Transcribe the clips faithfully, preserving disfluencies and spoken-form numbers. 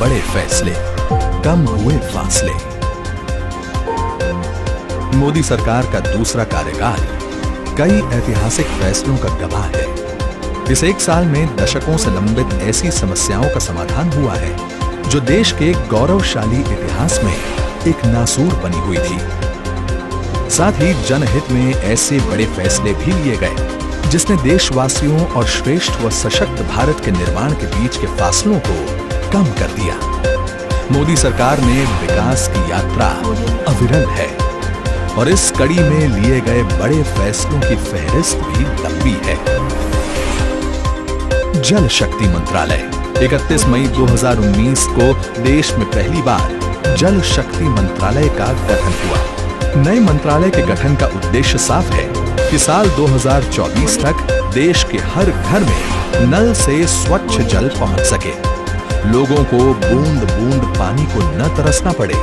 बड़े फैसले, कम हुए फासले। मोदी सरकार का दूसरा कार्यकाल कई ऐतिहासिक फैसलों का गवाह है। इस एक साल में दशकों से लंबित ऐसी समस्याओं का समाधान हुआ है जो देश के गौरवशाली इतिहास में एक नासूर बनी हुई थी। साथ ही जनहित में ऐसे बड़े फैसले भी लिए गए जिसने देशवासियों और श्रेष्ठ व सशक्त भारत के निर्माण के बीच के फासलों को कम कर दिया। मोदी सरकार ने विकास की यात्रा अविरल है और इस कड़ी में लिए गए बड़े फैसलों की फहरिस्त भी लंबी है। जल शक्ति मंत्रालय इकतीस मई दो हज़ार उन्नीस को देश में पहली बार जल शक्ति मंत्रालय का गठन हुआ। नए मंत्रालय के गठन का उद्देश्य साफ है कि साल दो हज़ार चौबीस तक देश के हर घर में नल से स्वच्छ जल पहुंच सके, लोगों को बूंद बूंद पानी को न तरसना पड़े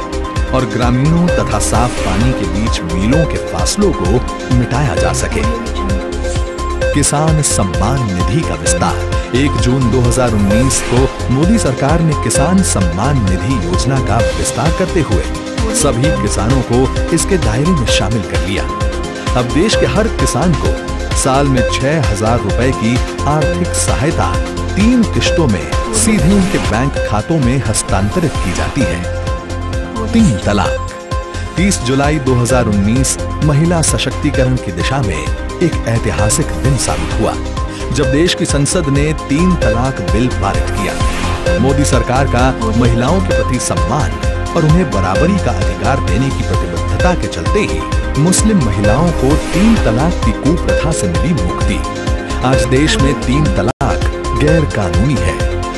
और ग्रामीणों तथा साफ पानी के बीच मीलों के फासलों को मिटाया जा सके। किसान सम्मान निधि का विस्तार एक जून दो हज़ार उन्नीस को मोदी सरकार ने किसान सम्मान निधि योजना का विस्तार करते हुए सभी किसानों को इसके दायरे में शामिल कर लिया। अब देश के हर किसान को साल में छह हजार रुपए की आर्थिक सहायता तीन किश्तों में सीधे उनके बैंक खातों में हस्तांतरित की जाती है। तीन तलाक तीस जुलाई दो हज़ार उन्नीस महिला सशक्तिकरण की दिशा में एक ऐतिहासिक दिन साबित हुआ जब देश की संसद ने तीन तलाक बिल पारित किया। मोदी सरकार का महिलाओं के प्रति सम्मान और उन्हें बराबरी का अधिकार देने की प्रतिबद्धता के चलते ही मुस्लिम महिलाओं को तीन तलाक की कुप्रथा से मिली मुक्ति। आज देश में तीन तलाक गैर कानूनी है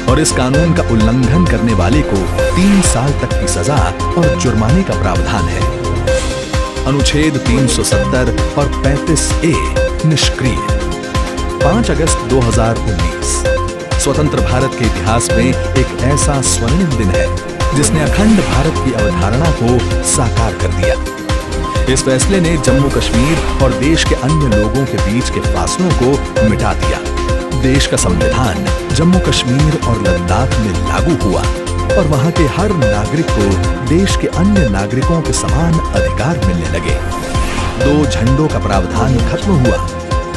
और इस कानून का उल्लंघन करने वाले को तीन साल तक की सजा और जुर्माने का प्रावधान है। अनुच्छेद तीन सौ सत्तर और पैंतीस ए निष्क्रिय। पाँच अगस्त दो हज़ार उन्नीस स्वतंत्र भारत के इतिहास में एक ऐसा स्वर्णिम दिन है जिसने अखंड भारत की अवधारणा को साकार कर दिया। इस फैसले ने जम्मू कश्मीर और देश के अन्य लोगों के बीच के फासलों को मिटा दिया। देश का संविधान जम्मू कश्मीर और लद्दाख में लागू हुआ और वहां के हर नागरिक को देश के अन्य नागरिकों के समान अधिकार मिलने लगे। दो झंडों का प्रावधान खत्म हुआ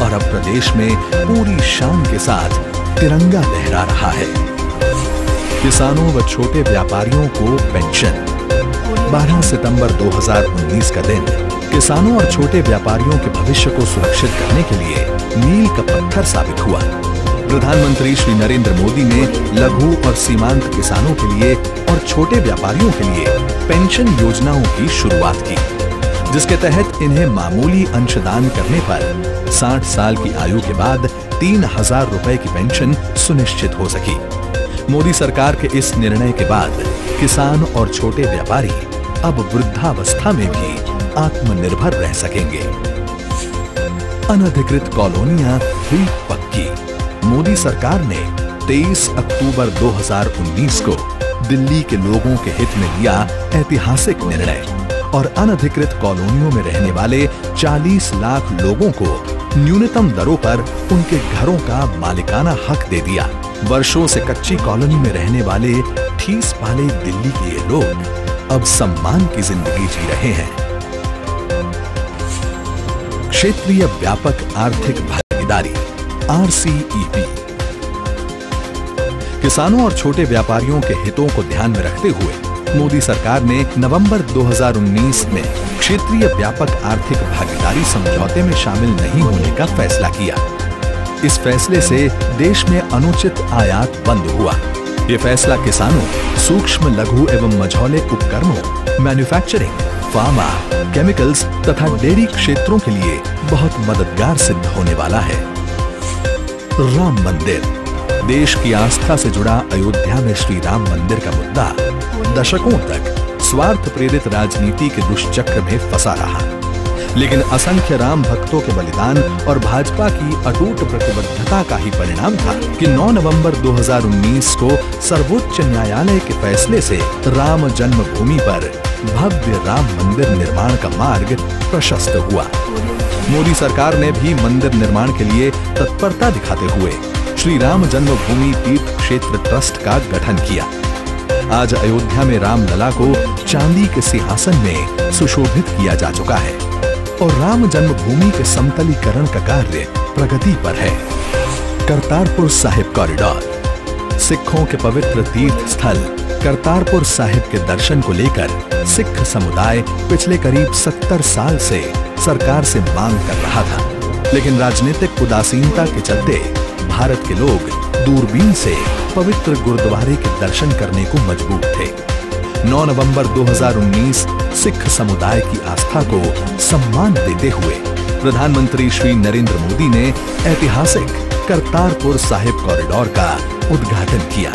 और अब प्रदेश में पूरी शान के साथ तिरंगा लहरा रहा है। किसानों व छोटे व्यापारियों को पेंशन। बारह सितंबर दो हज़ार उन्नीस का दिन किसानों और छोटे व्यापारियों के भविष्य को सुरक्षित करने के लिए मील का पत्थर साबित हुआ। प्रधानमंत्री श्री नरेंद्र मोदी ने लघु और सीमांत किसानों के लिए और छोटे व्यापारियों के लिए पेंशन योजनाओं की शुरुआत की जिसके तहत इन्हें मामूली अंशदान करने पर साठ साल की आयु के बाद तीन हजार रुपए की पेंशन सुनिश्चित हो सकी। मोदी सरकार के इस निर्णय के बाद किसान और छोटे व्यापारी अब वृद्धावस्था में भी आत्मनिर्भर रह सकेंगे। अनधिकृत कॉलोनियां हुई पक्की। मोदी सरकार ने तेईस अक्टूबर दो हज़ार उन्नीस को दिल्ली के लोगों के हित में लिया ऐतिहासिक निर्णय और अनधिकृत कॉलोनियों में रहने वाले चालीस लाख लोगों को न्यूनतम दरों पर उनके घरों का मालिकाना हक दे दिया। वर्षों से कच्ची कॉलोनी में रहने वाले ठीस पाले दिल्ली के ये लोग अब सम्मान की जिंदगी जी रहे हैं। क्षेत्रीय व्यापक आर्थिक भागीदारी आर सी ई पी। किसानों और छोटे व्यापारियों के हितों को ध्यान में रखते हुए मोदी सरकार ने नवंबर दो हज़ार उन्नीस में क्षेत्रीय व्यापक आर्थिक भागीदारी समझौते में शामिल नहीं होने का फैसला किया। इस फैसले से देश में अनुचित आयात बंद हुआ। ये फैसला किसानों, सूक्ष्म लघु एवं मझौले उपक्रमों, मैन्युफैक्चरिंग, फार्मा, केमिकल्स तथा डेयरी क्षेत्रों के लिए बहुत मददगार सिद्ध होने वाला है। राम मंदिर देश की आस्था से जुड़ा अयोध्या में श्री राम मंदिर का मुद्दा दशकों तक स्वार्थ प्रेरित राजनीति के दुष्चक्र में फंसा रहा, लेकिन असंख्य राम भक्तों के बलिदान और भाजपा की अटूट प्रतिबद्धता का ही परिणाम था कि नौ नवंबर दो हज़ार उन्नीस को सर्वोच्च न्यायालय के फैसले से राम जन्मभूमि पर भव्य राम मंदिर निर्माण का मार्ग प्रशस्त हुआ। मोदी सरकार ने भी मंदिर निर्माण के लिए तत्परता दिखाते हुए श्री राम जन्मभूमि तीर्थ क्षेत्र ट्रस्ट का गठन किया। आज अयोध्या में रामलला को चांदी के सिंहासन में सुशोभित किया जा चुका है और राम जन्मभूमि के समतलीकरण का कार्य प्रगति पर है। करतारपुर साहिब कॉरिडोर, सिखों के पवित्र तीर्थ स्थल करतारपुर साहिब के दर्शन को लेकर सिख समुदाय पिछले करीब सत्तर साल से सरकार से मांग कर रहा था, लेकिन राजनीतिक उदासीनता के चलते भारत के लोग दूरबीन से पवित्र गुरुद्वारे के दर्शन करने को मजबूर थे। नौ नवंबर दो हज़ार उन्नीस सिख समुदाय की आस्था को सम्मान देते हुए प्रधानमंत्री श्री नरेंद्र मोदी ने ऐतिहासिक करतारपुर साहिब कॉरिडोर का उद्घाटन किया।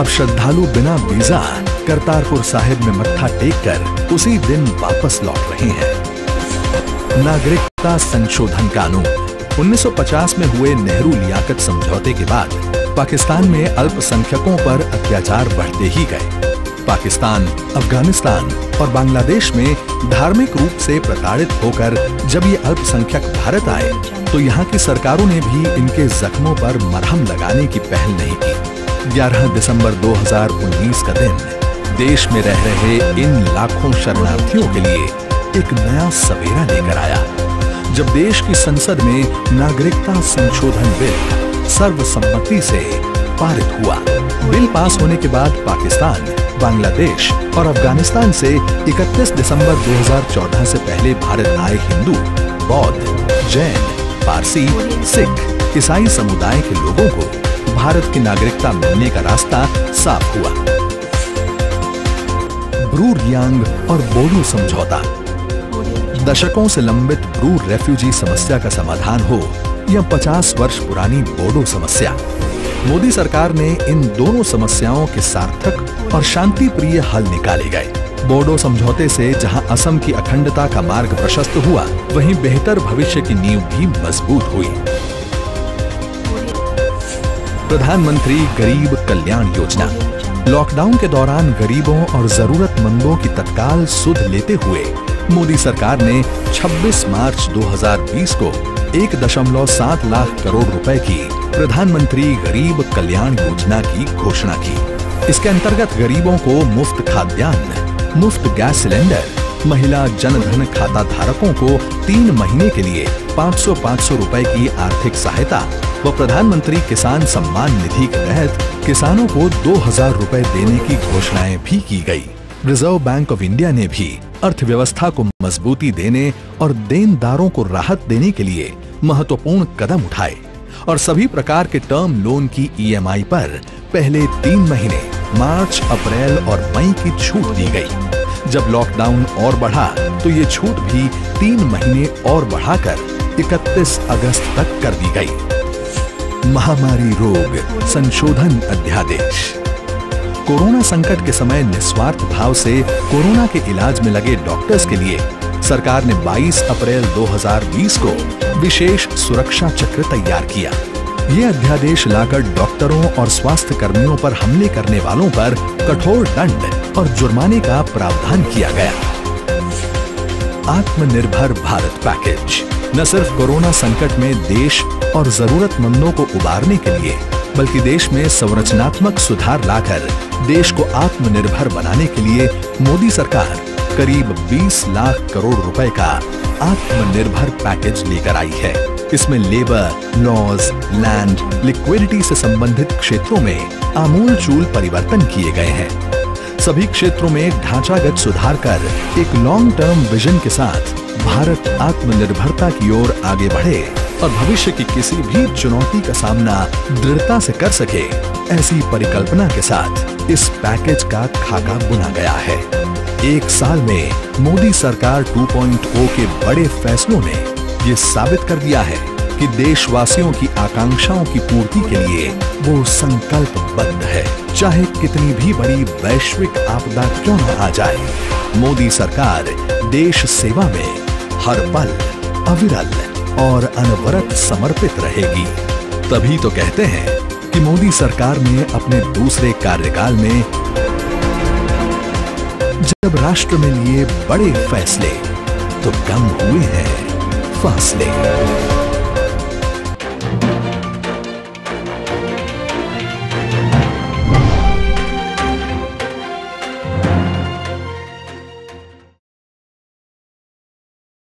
अब श्रद्धालु बिना वीजा करतारपुर साहिब में मत्था टेककर उसी दिन वापस लौट रहे हैं। नागरिकता संशोधन कानून, उन्नीस सौ पचास में हुए नेहरू लियाकत समझौते के बाद पाकिस्तान में अल्पसंख्यकों पर अत्याचार बढ़ते ही गए। पाकिस्तान, अफगानिस्तान और बांग्लादेश में धार्मिक रूप से प्रताड़ित होकर जब ये अल्पसंख्यक भारत आए तो यहाँ की सरकारों ने भी इनके जख्मों पर मरहम लगाने की पहल नहीं की। ग्यारह दिसंबर दो हज़ार उन्नीस का दिन देश में रह रहे इन लाखों शरणार्थियों के लिए एक नया सवेरा लेकर आया, जब देश की संसद में नागरिकता संशोधन बिल सर्वसम्मति से पारित हुआ। बिल पास होने के बाद पाकिस्तान, बांग्लादेश और अफगानिस्तान से इकतीस दिसंबर दो हज़ार चौदह से पहले भारत आए हिंदू, बौद्ध, जैन, पारसी, सिख, ईसाई समुदाय के लोगों को भारत की नागरिकता मिलने का रास्ता साफ हुआ। ब्रू रियांग और बोडो समझौता, दशकों से लंबित ब्रू रेफ्यूजी समस्या का समाधान हो या पचास वर्ष पुरानी बोडो समस्या, मोदी सरकार ने इन दोनों समस्याओं के सार्थक और शांतिप्रिय हल निकाले गए। बोडो समझौते से जहां असम की अखंडता का मार्ग प्रशस्त हुआ, वहीं बेहतर भविष्य की नींव भी मजबूत हुई। प्रधानमंत्री गरीब कल्याण योजना, लॉकडाउन के दौरान गरीबों और जरूरतमंदों की तत्काल सुध लेते हुए मोदी सरकार ने छब्बीस मार्च दो हज़ार बीस को एक दशमलव सात लाख करोड़ रुपए की प्रधानमंत्री गरीब कल्याण योजना की घोषणा की। इसके अंतर्गत गरीबों को मुफ्त खाद्यान्न, मुफ्त गैस सिलेंडर, महिला जनधन खाता धारकों को तीन महीने के लिए पाँच सौ पाँच सौ रुपए की आर्थिक सहायता व प्रधानमंत्री किसान सम्मान निधि के तहत किसानों को दो हज़ार रुपए देने की घोषणाएं भी की गई। रिजर्व बैंक ऑफ इंडिया ने भी अर्थव्यवस्था को मजबूती देने और देनदारों को राहत देने के लिए महत्वपूर्ण कदम उठाए और सभी प्रकार के टर्म लोन की ई एम आई पर पहले तीन महीने मार्च, अप्रैल और मई की छूट दी गई। जब लॉकडाउन और बढ़ा तो ये छूट भी तीन महीने और बढ़ाकर इकतीस अगस्त तक कर दी गई। महामारी रोग संशोधन अध्यादेश, कोरोना संकट के समय निस्वार्थ भाव से कोरोना के इलाज में लगे डॉक्टर्स के लिए सरकार ने बाईस अप्रैल दो हज़ार बीस को विशेष सुरक्षा चक्र तैयार किया। ये अध्यादेश लाकर डॉक्टरों और स्वास्थ्य कर्मियों पर हमले करने वालों पर कठोर दंड और जुर्माने का प्रावधान किया गया। आत्मनिर्भर भारत पैकेज, न सिर्फ कोरोना संकट में देश और जरूरतमंदों को उबारने के लिए, बल्कि देश में संरचनात्मक सुधार लाकर देश को आत्मनिर्भर बनाने के लिए मोदी सरकार करीब बीस लाख करोड़ रुपए का आत्मनिर्भर पैकेज लेकर आई है। इसमें लेबर लॉज, लैंड, लिक्विडिटी से संबंधित क्षेत्रों में आमूलचूल परिवर्तन किए गए हैं। सभी क्षेत्रों में ढांचागत सुधार कर एक लॉन्ग टर्म विजन के साथ भारत आत्मनिर्भरता की ओर आगे बढ़े और भविष्य की किसी भी चुनौती का सामना दृढ़ता से कर सके, ऐसी परिकल्पना के साथ इस पैकेज का खाका बुना गया है। एक साल में मोदी सरकार टू पॉइंट ओ के बड़े फैसलों ने ये साबित कर दिया है कि देशवासियों की आकांक्षाओं की पूर्ति के लिए वो संकल्पबद्ध है, चाहे कितनी भी बड़ी वैश्विक आपदा क्यों न आ जाए। मोदी सरकार देश सेवा में हर पल अविरल और अनवरत समर्पित रहेगी। तभी तो कहते हैं कि मोदी सरकार ने अपने दूसरे कार्यकाल में जब राष्ट्र में लिए बड़े फैसले तो कम हुए हैं फासले।